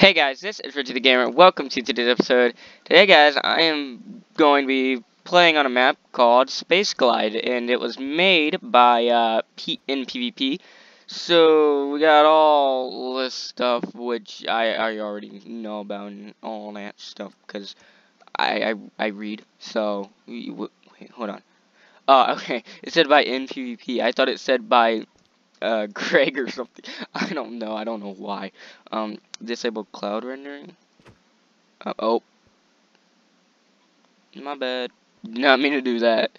Hey guys, this is Reggie the Gamer. Welcome to today's episode. Today guys, I am going to be playing on a map called Space Glide, and it was made by InPVP. So we got all this stuff, which I already know about and all that stuff, because I read. So, wait, hold on. Okay, it said by InPVP. I thought it said by Greg or something. I don't know why. Disable cloud rendering. Oh, my bad. Did not mean to do that.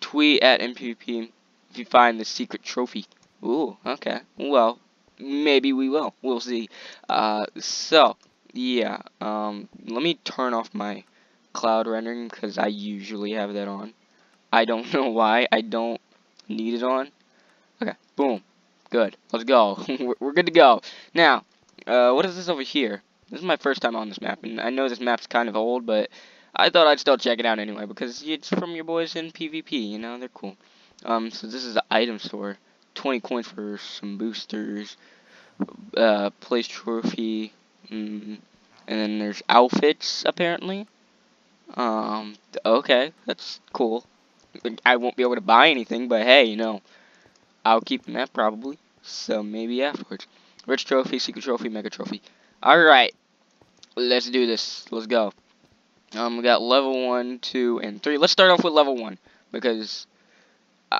Tweet at MPP if you find the secret trophy. Ooh, okay. Well, maybe we will. We'll see. So yeah. Let me turn off my cloud rendering because I usually have that on. I don't know why. I don't need it on. Okay, boom. Good. Let's go. We're good to go. Now, what is this over here? This is my first time on this map, and I know this map's kind of old, but I thought I'd still check it out anyway, because it's from your boys in PvP, you know? They're cool. So this is the item store. 20 coins for some boosters. Place trophy. And then there's outfits, apparently. Okay, that's cool. I won't be able to buy anything, but hey, you know. I'll keep the map probably, so maybe afterwards. Rich trophy, secret trophy, mega trophy. Alright, let's do this. Let's go. We got level 1, 2, and 3. Let's start off with level 1, because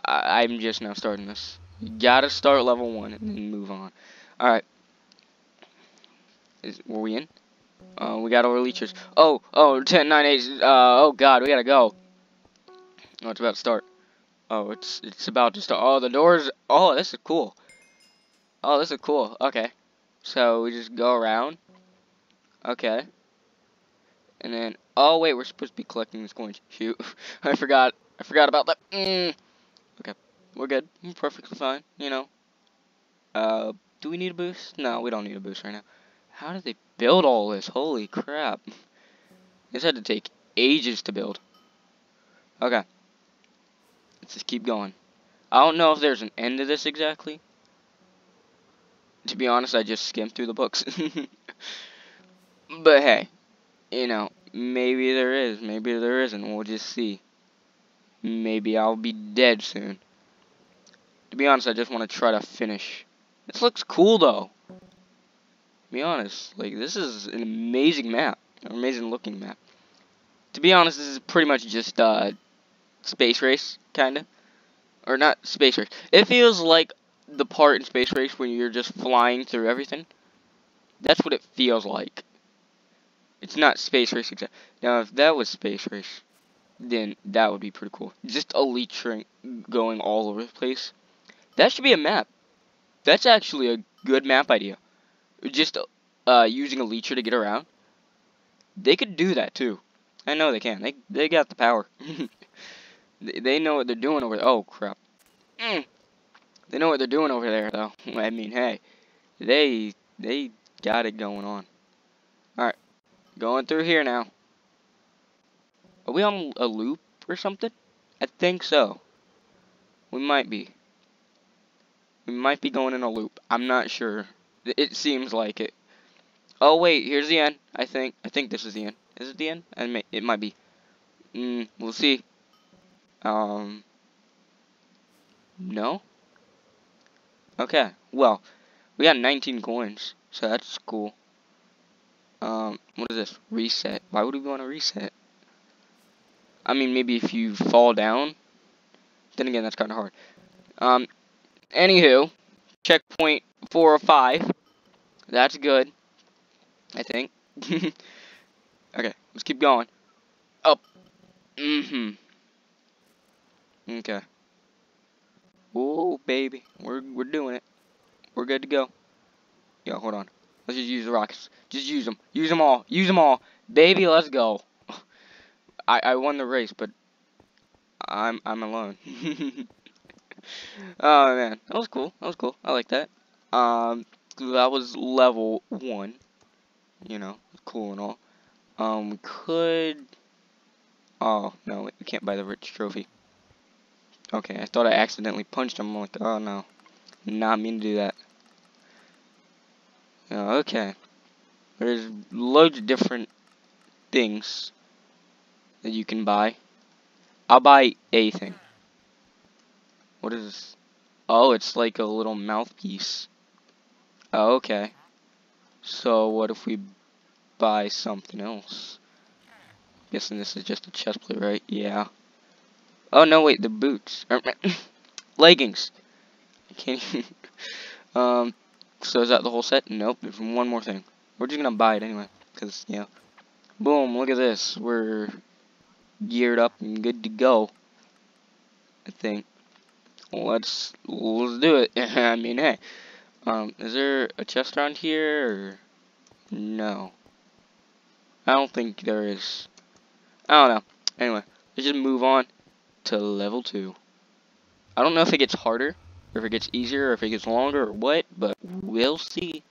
I'm just now starting this. You gotta start level 1 and then move on. Alright. Were we in? We got our leechers. Oh, 10, 9, 8, oh god, we gotta go. Oh, it's about to start. Oh, it's about to start. Oh, the doors. Oh, this is cool. Oh, this is cool. Okay. So, we just go around. Okay. And then, oh, wait, we're supposed to be collecting these coins. Shoot. I forgot about that. Okay. We're good. We're perfectly fine, you know. Do we need a boost? No, we don't need a boost right now. How did they build all this? Holy crap. This had to take ages to build. Okay. Let's just keep going. I don't know if there's an end to this exactly. To be honest, I just skimmed through the books. But hey, you know, maybe there is, maybe there isn't. We'll just see. Maybe I'll be dead soon. To be honest, I just want to try to finish. This looks cool though. To be honest, like, this is an amazing map. An amazing looking map. To be honest, this is pretty much just Space Race, kinda. Or not Space Race. It feels like the part in Space Race when you're just flying through everything. That's what it feels like. It's not Space Race exactly. Now, if that was Space Race, then that would be pretty cool. Just Elytra going all over the place. That should be a map. That's actually a good map idea. Just using Elytra to get around. They could do that, too. I know they can. They got the power. They know what they're doing over there. Oh, crap. They know what they're doing over there, though. I mean, hey. They got it going on. Alright. Going through here now. Are we on a loop or something? I think so. We might be. We might be going in a loop. I'm not sure. It seems like it. Oh, wait. Here's the end, I think. I think this is the end. Is it the end? It might be. We'll see. No? Okay, well, we got 19 coins, so that's cool. What is this? Reset. Why would we want to reset? I mean, maybe if you fall down. Then again, that's kind of hard. Anywho, checkpoint 4 or 5. That's good, I think. Okay, let's keep going. Up. Okay. Oh baby, we're doing it. We're good to go. Yo, hold on. Let's just use the rockets. Just use them. Use them all. Use them all. Baby, let's go. I won the race, but I'm alone. Oh man, that was cool. That was cool. I like that. That was level 1. You know, cool and all. We could. Oh no, we can't buy the rich trophy. Okay, I thought I accidentally punched him. I'm like, oh no. Not mean to do that. Okay. There's loads of different things that you can buy. I'll buy a thing. What is this? Oh, it's like a little mouthpiece. Oh, okay. So what if we buy something else? Guessing this is just a chest plate, right? Yeah. Oh no, wait, the boots. Leggings. I can't even. So is that the whole set? Nope, there's one more thing. We're just gonna buy it anyway, because, yeah. Boom, look at this. We're geared up and good to go, I think. Let's do it. I mean, hey. Is there a chest around here? Or no. I don't think there is. I don't know. Anyway, let's just move on to level 2. I don't know if it gets harder, or if it gets easier, or if it gets longer, or what, but we'll see.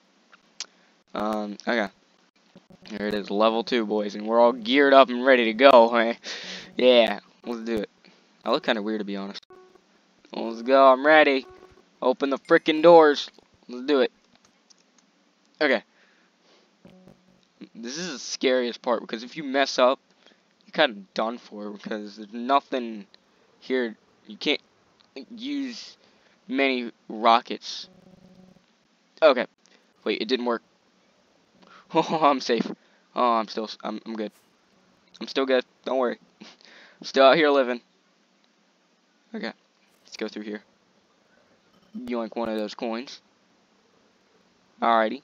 Okay. Here it is, level 2, boys, and we're all geared up and ready to go, man. Yeah, let's do it. I look kind of weird, to be honest. Let's go, I'm ready. Open the frickin' doors. Let's do it. Okay. This is the scariest part, because if you mess up, you're kind of done for, because there's nothing here. You can't use many rockets. Okay. Wait, it didn't work. Oh, I'm safe. Oh, I'm good. I'm still good. Don't worry. I'm still out here living. Okay. Let's go through here. Yoink one of those coins. Alrighty.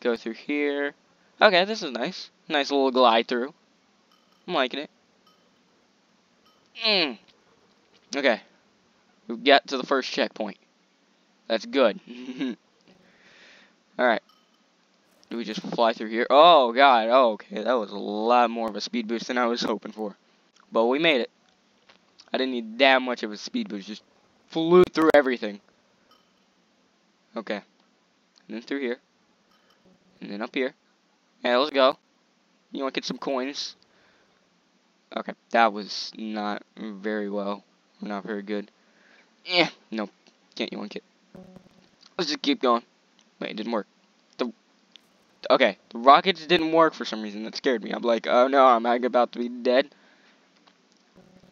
Go through here. Okay, this is nice. Nice little glide through. I'm liking it. Okay. We've got to the first checkpoint. That's good. Alright. Do we just fly through here? Oh, God. Oh, okay. That was a lot more of a speed boost than I was hoping for. But we made it. I didn't need that much of a speed boost. Just flew through everything. Okay. And then through here. And then up here. Hey, let's go. You want to get some coins? Okay. That was not very well. Not very good. Yeah. Nope. Can't you want to get. Let's just keep going. Wait, it didn't work. Okay, the rockets didn't work for some reason. That scared me. I'm like, oh no, I'm about to be dead.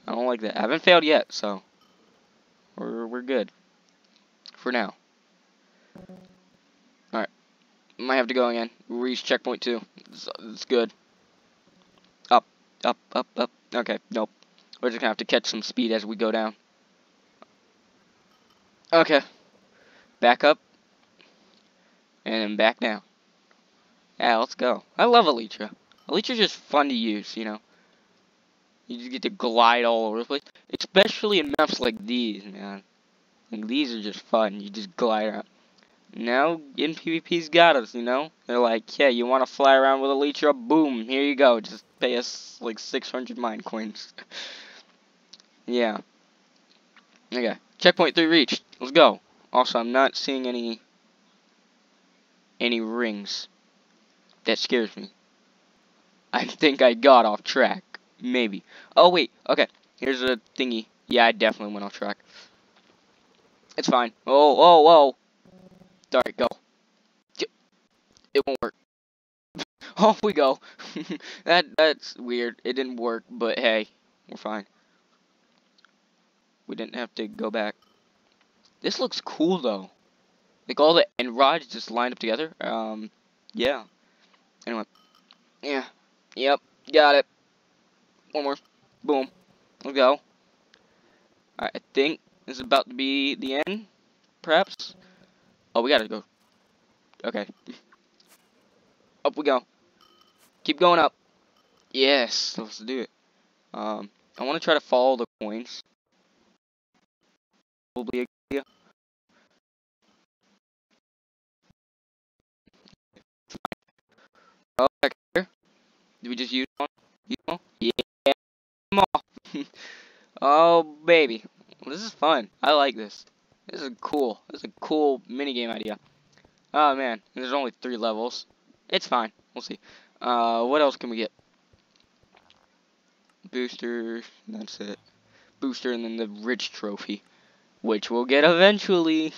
I don't like that. I haven't failed yet, so we're good for now. All right, might have to go again. Reach checkpoint 2. It's good. Up, up, up, up. Okay, nope. We're just gonna have to catch some speed as we go down. Okay, back up and then back down. Yeah, let's go. I love Elytra. Elytra's just fun to use, you know. You just get to glide all over the place. Especially in maps like these, man. Like, these are just fun. You just glide around. Now, InPVP's got us, you know. They're like, yeah, you want to fly around with Elytra? Boom, here you go. Just pay us, like, 600 mine coins. Yeah. Okay. Checkpoint 3 reached. Let's go. Also, I'm not seeing any rings. That scares me. I think I got off track. Maybe. Oh, wait. Okay. Here's a thingy. Yeah, I definitely went off track. It's fine. Oh, oh, oh. Sorry, go. It won't work. Off we go. That's weird. It didn't work, but hey. We're fine. We didn't have to go back. This looks cool, though. Like, all the end rods just lined up together. Yeah. Anyway, yeah, yep, got it. One more, boom, let's go. Alright, I think this is about to be the end, perhaps. Oh, we gotta go. Okay. Up we go. Keep going up. Yes, let's do it. I want to try to follow the coins. Probably a good idea. Oh, back here. Did we just use one? You know? Yeah. Come on. Oh, baby. This is fun. I like this. This is cool. This is a cool minigame idea. Oh, man. There's only 3 levels. It's fine. We'll see. What else can we get? Booster. That's it. Booster and then the rich trophy. Which we'll get eventually.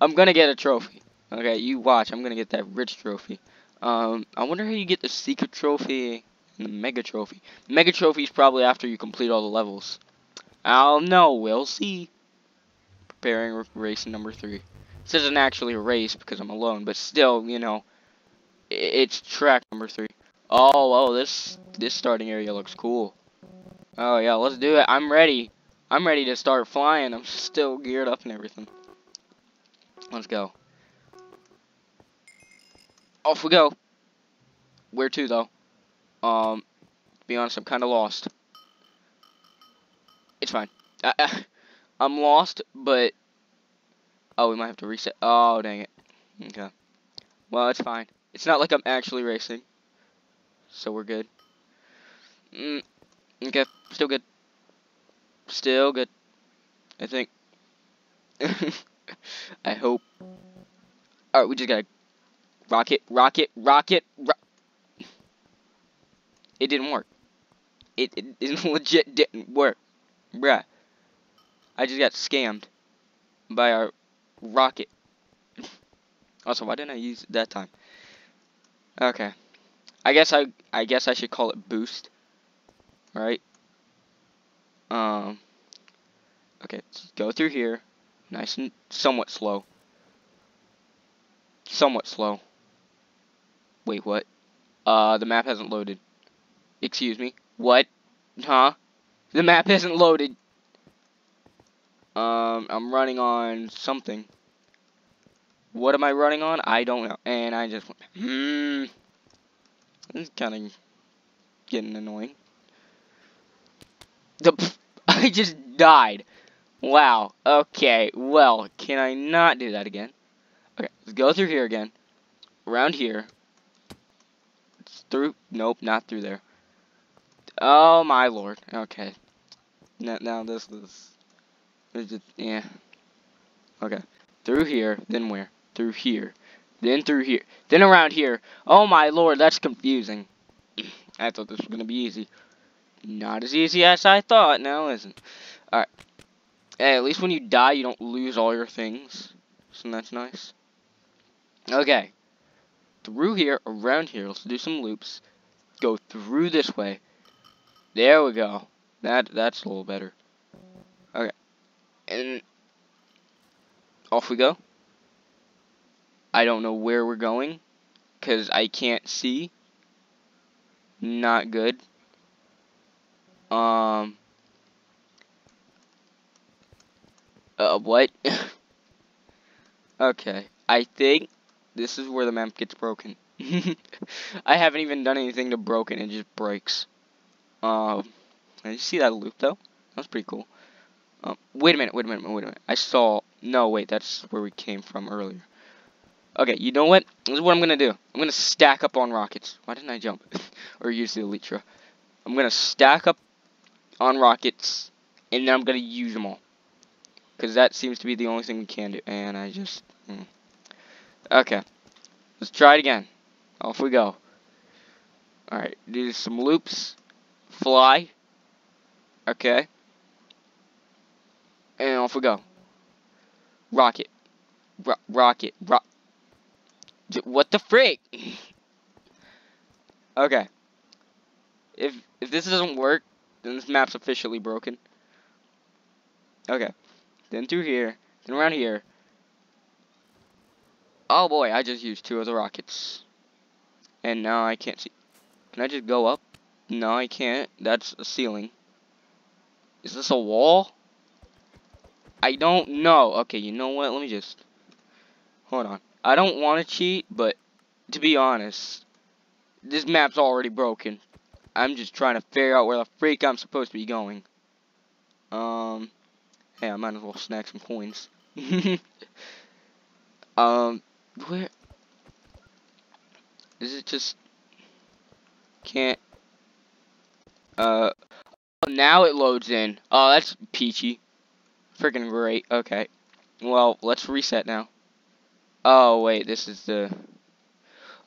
I'm gonna get a trophy. Okay, you watch. I'm gonna get that rich trophy. I wonder how you get the secret trophy and the mega trophy. Mega trophy is probably after you complete all the levels. I'll know, we'll see. Preparing race number 3. This isn't actually a race because I'm alone, but still, you know, it's track number 3. Oh, this starting area looks cool. Oh yeah, let's do it. I'm ready. I'm ready to start flying. I'm still geared up and everything. Let's go. Off we go. Where to though? To be honest, I'm kind of lost. It's fine. I'm lost, but oh, we might have to reset. Oh, dang it. Okay. Well, it's fine. It's not like I'm actually racing, so we're good. Okay, still good. Still good. I think. I hope. All right, we just gotta rocket, rocket, rocket. It didn't work. It legit didn't work, bruh. I just got scammed by our rocket. Also, why didn't I use it that time? Okay, I guess I should call it boost, right? Okay, let's go through here, nice and somewhat slow. Somewhat slow. Wait, what? The map hasn't loaded. Excuse me. What? Huh? The map hasn't loaded. I'm running on something. What am I running on? I don't know. And I just... This is kind of getting annoying. I just died. Wow. Okay. Well, can I not do that again? Okay. Let's go through here again. Around here. It's through... Nope, not through there. Oh, my lord. Okay. Now this is... Yeah. Okay. Through here. Then where? Through here. Then through here. Then around here. Oh my lord, that's confusing. I thought this was gonna be easy. Not as easy as I thought. No, it isn't. Alright. Hey, at least when you die, you don't lose all your things. So that's nice. Okay. Through here. Around here. Let's do some loops. Go through this way. There we go. That's a little better. Okay. And off we go. I don't know where we're going because I can't see. Not good. What? Okay. I think this is where the map gets broken. I haven't even done anything to broken. It just breaks. Did you see that loop though? That was pretty cool. Wait a minute. I saw... No, wait, that's where we came from earlier. Okay, you know what? This is what I'm going to do. I'm going to stack up on rockets. Why didn't I jump? Or use the Elytra. I'm going to stack up on rockets, and then I'm going to use them all. Because that seems to be the only thing we can do. And I just... Okay. Let's try it again. Off we go. Alright, do some loops. Fly. Okay. And off we go. Rocket. Rocket. What the frick? Okay. If this doesn't work, then this map's officially broken. Okay. Then through here. Then around here. Oh boy, I just used 2 of the rockets. And now I can't see. Can I just go up? No, I can't. That's a ceiling. Is this a wall? I don't know. Okay, you know what? Let me just... Hold on. I don't want to cheat, but... To be honest... This map's already broken. I'm just trying to figure out where the freak I'm supposed to be going. Hey, I might as well snag some coins. Where... Is it just... Can't... Now it loads in. Oh, that's peachy. Freaking great. Okay. Well, let's reset now. Oh, wait. This is the...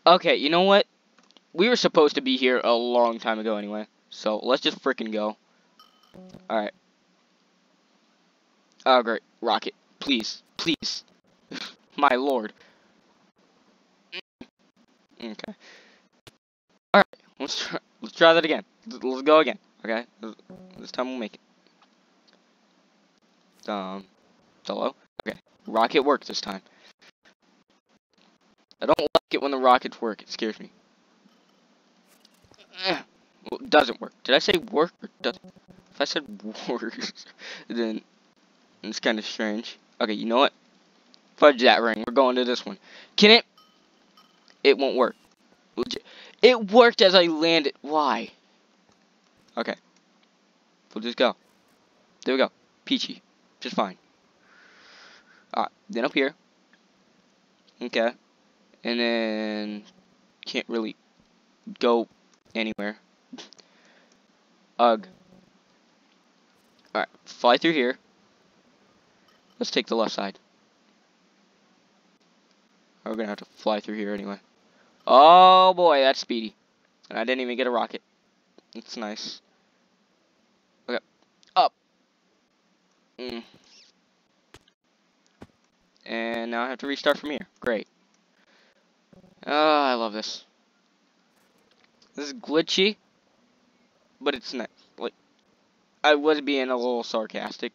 Okay, you know what? We were supposed to be here a long time ago anyway. So, let's just freaking go. Alright. Oh, great. Rocket. Please. Please. My lord. Okay. All right. Let's try that again. Let's go again. Okay. This time we'll make it. Hello. Okay. Rocket worked this time. I don't like it when the rockets work. It scares me. Well, it doesn't work. Did I say work or doesn't? If I said works, then it's kind of strange. Okay, you know what? Fudge that ring. We're going to this one. Can it? It won't work. Legit. It worked as I landed. Why? Okay. We'll just go. There we go. Peachy. Just fine. Alright. Then up here. Okay. And then... Can't really go anywhere. Ugh. Alright. Fly through here. Let's take the left side. We're gonna have to fly through here anyway. Oh boy, that's speedy. And I didn't even get a rocket. It's nice. Okay. Up. And now I have to restart from here. Great. Oh, I love this. This is glitchy. But it's nice. Like, I was being a little sarcastic.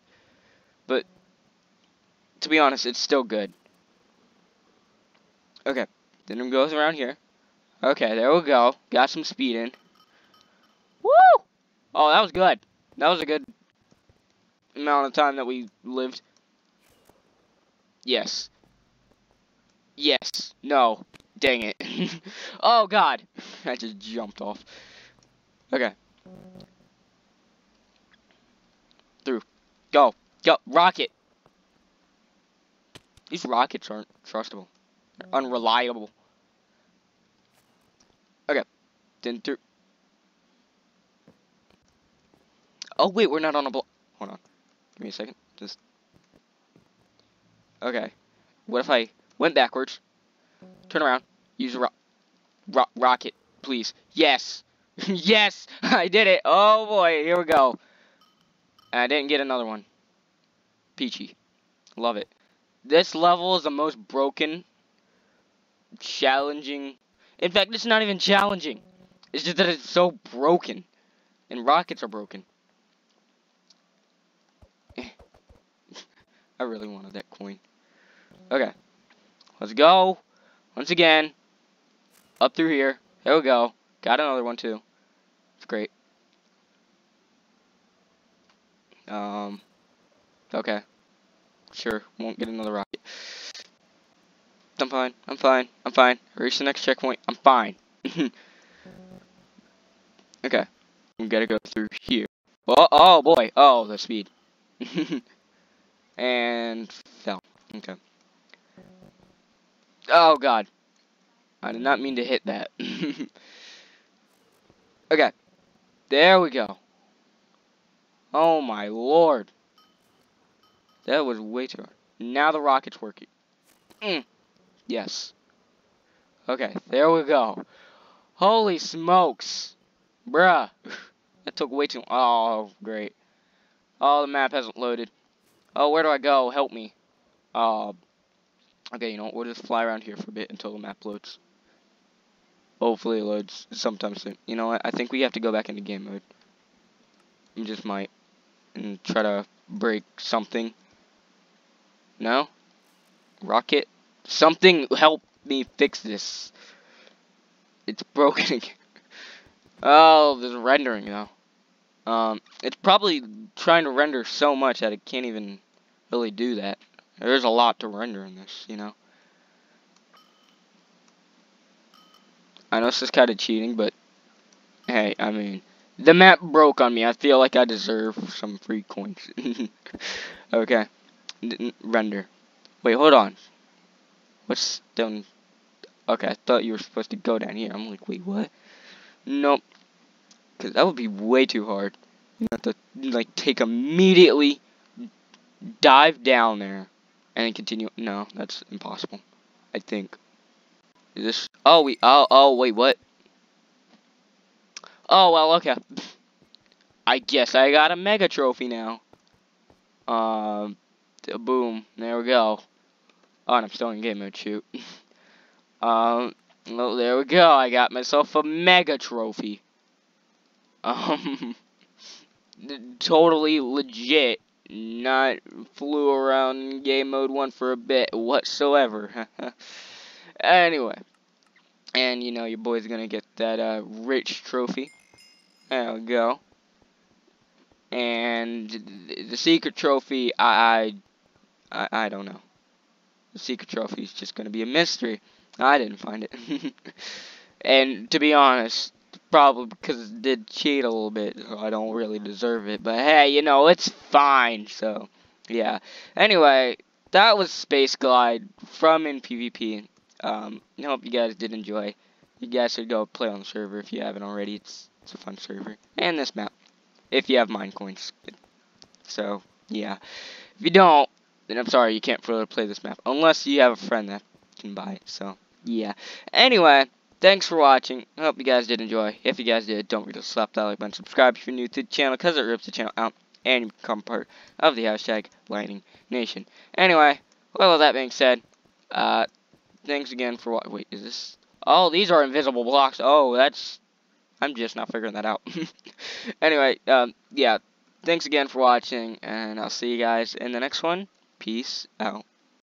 But, to be honest, it's still good. Okay. Then it goes around here. Okay, there we go. Got some speed in. Woo! Oh, that was good. That was a good amount of time that we lived. Yes. Yes. No. Dang it. Oh, God. I just jumped off. Okay. Through. Go. Go. Rocket. These rockets aren't trustable. Unreliable. Okay. Then through. Oh, wait, we're not on a block. Hold on. Give me a second. Just. Okay. What if I went backwards? Turn around. Use a rocket, please. Yes. Yes. I did it. Oh, boy. Here we go. I didn't get another one. Peachy. Love it. This level is the most broken. Challenging. In fact, it's not even challenging. It's just that it's so broken. And rockets are broken. I really wanted that coin. Okay. Let's go. Once again. Up through here. There we go. Got another one too. It's great. Okay. Sure. Won't get another rocket. I'm fine, I'm fine, I'm fine. Reach the next checkpoint, I'm fine. Okay. We gotta go through here. Oh, oh boy, oh, the speed. And fell, okay. Oh God. I did not mean to hit that. Okay. There we go. Oh my Lord. That was way too hard. Now the rocket's working. Yes. Okay, there we go. Holy smokes. Bruh. That took way too long. Oh, great. Oh, the map hasn't loaded. Oh, where do I go? Help me. Okay, you know what? We'll just fly around here for a bit until the map loads. Hopefully it loads sometime soon. You know what? I think we have to go back into game mode. We just might. And try to break something. No? Rocket? Something help me fix this. It's broken again. Oh, there's rendering though. It's probably trying to render so much that it can't even really do that. There's a lot to render in this, you know. I know this is kind of cheating, but hey, I mean, the map broke on me. I feel like I deserve some free coins. Okay. Didn't render. Wait, hold on. What's down? Okay, I thought you were supposed to go down here. I'm like, wait, what? Nope. Because that would be way too hard. You have to, like, take immediately, dive down there, and then continue. No, that's impossible. I think. Is this? Oh, we. Oh, oh, wait, what? Oh, well, okay. I guess I got a mega trophy now. Boom. There we go. Oh, and I'm still in game mode, shoot. Oh, there we go. I got myself a mega trophy. Totally legit. Not flew around in game mode 1 for a bit whatsoever. Anyway. And, you know, your boy's gonna get that, rich trophy. There we go. And the secret trophy, I don't know. The secret trophy is just gonna be a mystery. I didn't find it. And, to be honest, probably because it did cheat a little bit, so I don't really deserve it. But, hey, you know, it's fine, so, yeah. Anyway, that was Space Glide from InPVP. I hope you guys did enjoy. You guys should go play on the server if you haven't already. It's a fun server. And this map. If you have mine coins. So, yeah. If you don't, then I'm sorry, you can't really play this map. Unless you have a friend that can buy it. So, yeah. Anyway, thanks for watching. I hope you guys did enjoy. If you guys did, don't forget to slap that like button. Subscribe if you're new to the channel, because it rips the channel out. And you become part of the #LightningNation. Anyway, with all that being said, thanks again for what? Wait, is this? Oh, these are invisible blocks. Oh, that's. I'm just not figuring that out. Anyway, yeah. Thanks again for watching, and I'll see you guys in the next one. Peace out.